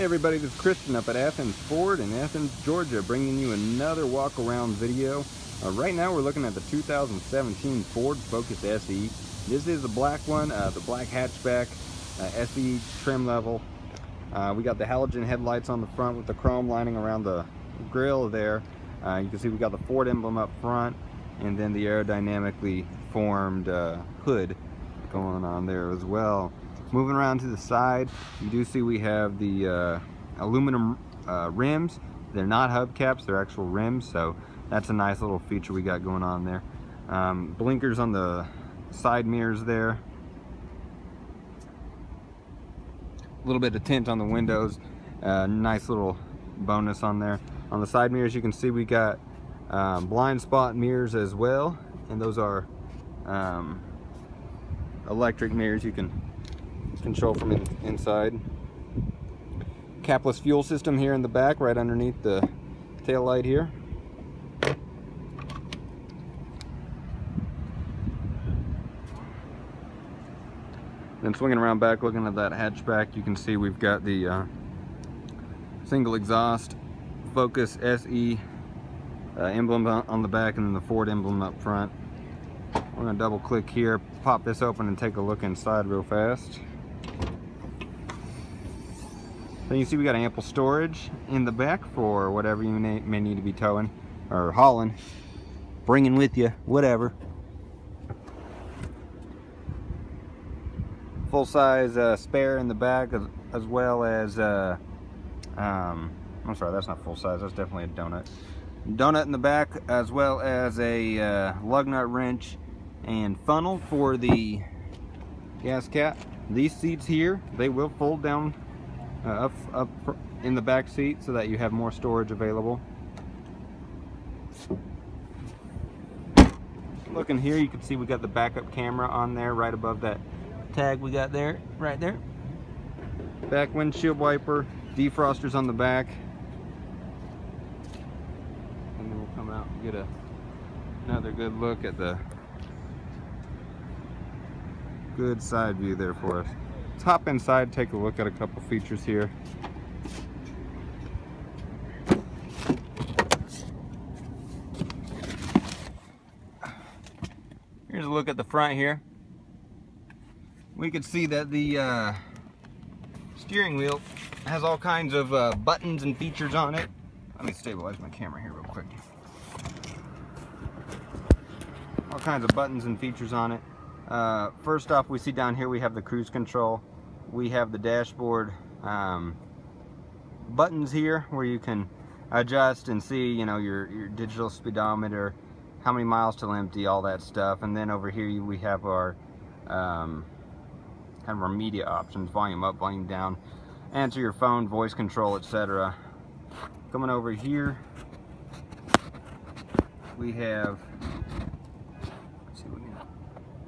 Hey everybody, this is Christian up at Athens Ford in Athens, Georgia, bringing you another walk around video. Right now we're looking at the 2017 Ford Focus SE. This is the black one, the black hatchback, SE trim level. We got the halogen headlights on the front with the chrome lining around the grille there. You can see we got the Ford emblem up front and then the aerodynamically formed hood going on there as well. Moving around to the side, you do see we have the aluminum rims. They're not hubcaps, they're actual rims, so that's a nice little feature we got going on there. Blinkers on the side mirrors there. A little bit of tint on the windows, nice little bonus on there. On the side mirrors you can see we got blind spot mirrors as well, and those are electric mirrors you can control from inside. Capless fuel system here in the back, right underneath the tail light here. Then swinging around back, looking at that hatchback, you can see we've got the single exhaust Focus SE emblem on the back, and then the Ford emblem up front. We're gonna double click here, pop this open, and take a look inside real fast. So you see we got ample storage in the back for whatever you may need to be towing or hauling, bringing with you, whatever. Full-size spare in the back, as well as, I'm sorry, that's not full-size, that's definitely a donut. Donut in the back, as well as a lug nut wrench and funnel for the gas cap. These seats here, they will fold down up in the back seat so that you have more storage available. Looking here, you can see we got the backup camera on there right above that tag we got there, right there. Back windshield wiper, defrosters on the back. And then we'll come out and get another good look at the good side view there for us. Let's hop inside, take a look at a couple features here. Here's a look at the front here. We can see that the steering wheel has all kinds of buttons and features on it. Let me stabilize my camera here real quick. All kinds of buttons and features on it. First off, we see down here we have the cruise control. We have the dashboard buttons here where you can adjust and see, you know, your digital speedometer, how many miles till empty, all that stuff. And then over here we have our kind of our media options: volume up, volume down, answer your phone, voice control, etc. Coming over here, we have. Let's see, we can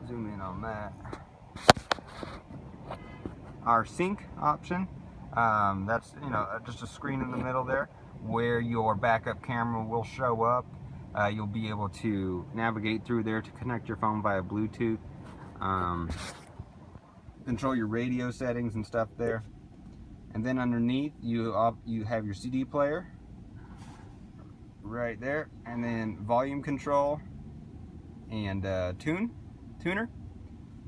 zoom in on that. Our Sync option. That's, you know, just a screen in the middle there where your backup camera will show up. You'll be able to navigate through there to connect your phone via Bluetooth, control your radio settings and stuff there. And then underneath you have your CD player right there, and then volume control and tuner.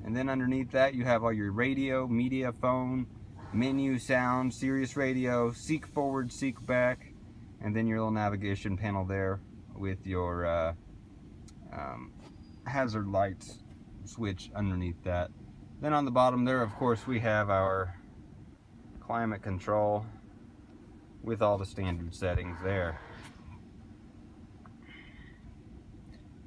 And then underneath that you have all your radio, media, phone, menu, sound, Sirius radio, seek forward, seek back, and then your little navigation panel there with your hazard lights switch underneath that. Then on the bottom there, of course, we have our climate control with all the standard settings there.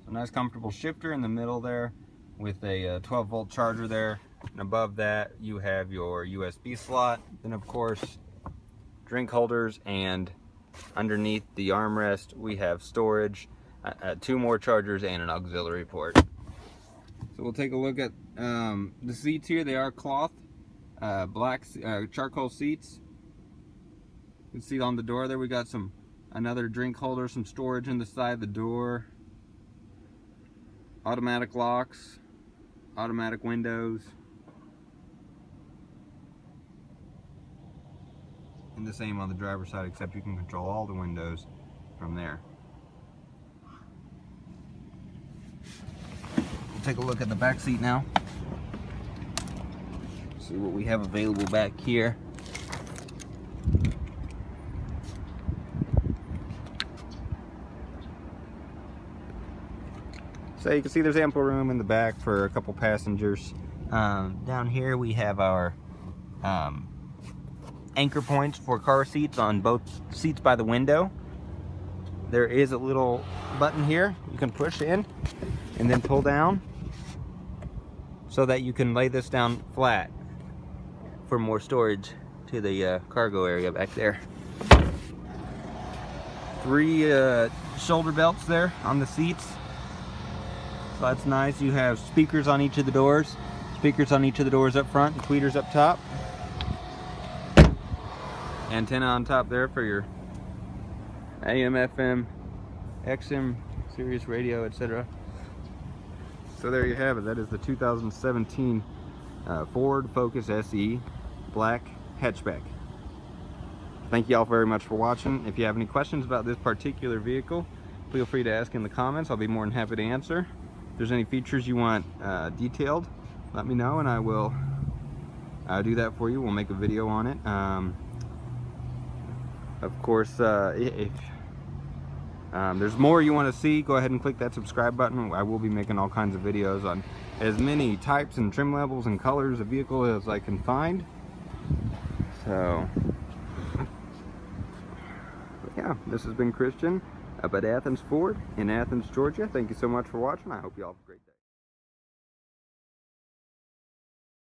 So nice comfortable shifter in the middle there with a 12 volt charger there, and above that you have your USB slot, then of course drink holders, and underneath the armrest we have storage, two more chargers and an auxiliary port. So we'll take a look at the seats here. They are cloth, black charcoal seats. You can see on the door there we got another drink holder, some storage in the side of the door. Automatic locks, automatic windows. and the same on the driver's side, except you can control all the windows from there. We'll take a look at the back seat now. See what we have available back here. So you can see there's ample room in the back for a couple passengers. Down here we have our anchor points for car seats on both seats by the window. There is a little button here you can push in and then pull down so that you can lay this down flat for more storage to the cargo area back there. Three shoulder belts there on the seats, so that's nice. You have speakers on each of the doors, speakers on each of the doors up front, and tweeters up top. Antenna on top there for your AM, FM, XM, Sirius radio, etc. So there you have it. That is the 2017 Ford Focus SE black hatchback. Thank you all very much for watching. If you have any questions about this particular vehicle, feel free to ask in the comments. I'll be more than happy to answer. If there's any features you want detailed, let me know and I will do that for you. We'll make a video on it. Of course, if there's more you want to see, go ahead and click that subscribe button. I will be making all kinds of videos on as many types and trim levels and colors of vehicle as I can find. So, yeah, this has been Christian up at Athens Ford in Athens, Georgia. Thank you so much for watching. I hope you all have a great day.